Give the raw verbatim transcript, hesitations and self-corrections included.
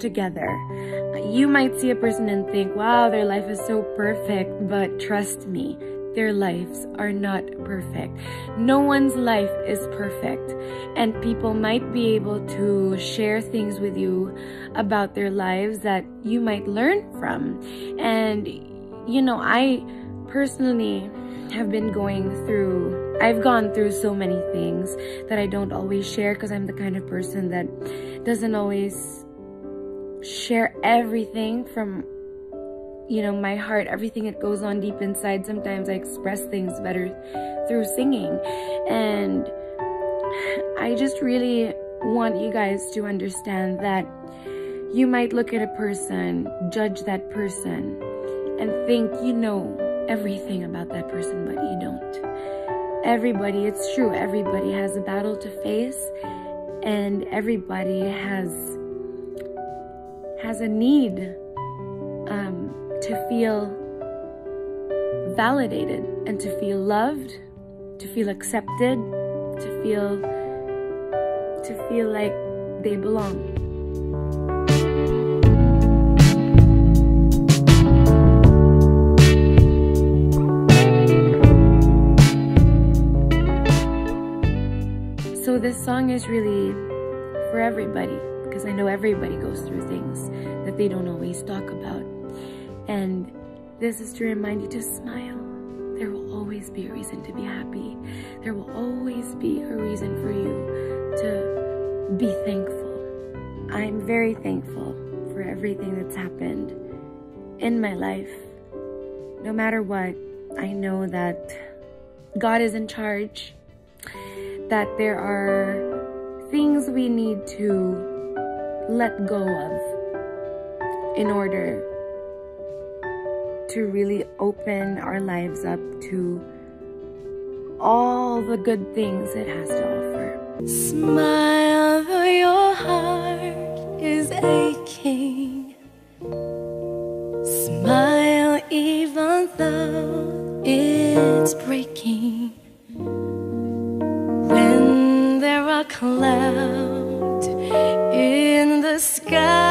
together. You might see a person and think, wow, their life is so perfect, but trust me, their lives are not perfect. No one's life is perfect, and people might be able to share things with you about their lives that you might learn from. And, you know, I personally have been going through, I've gone through so many things that I don't always share, because I'm the kind of person that doesn't always share everything from, you know, my heart, everything that goes on deep inside. Sometimes I express things better through singing. And I just really want you guys to understand that you might look at a person, judge that person, and think you know everything about that person, but you don't. Everybody, it's true, everybody has a battle to face, and everybody has has a need um, to feel validated and to feel loved, to feel accepted, to feel to feel like they belong. So this song is really for everybody, because I know everybody goes through things that they don't always talk about. And this is to remind you to smile. There will always be a reason to be happy. There will always be a reason for you to be thankful. I'm very thankful for everything that's happened in my life. No matter what, I know that God is in charge, that there are things we need to let go of in order to really open our lives up to all the good things it has to offer. Smile though your heart is aching. Smile even though it's breaking. Cloud in the sky.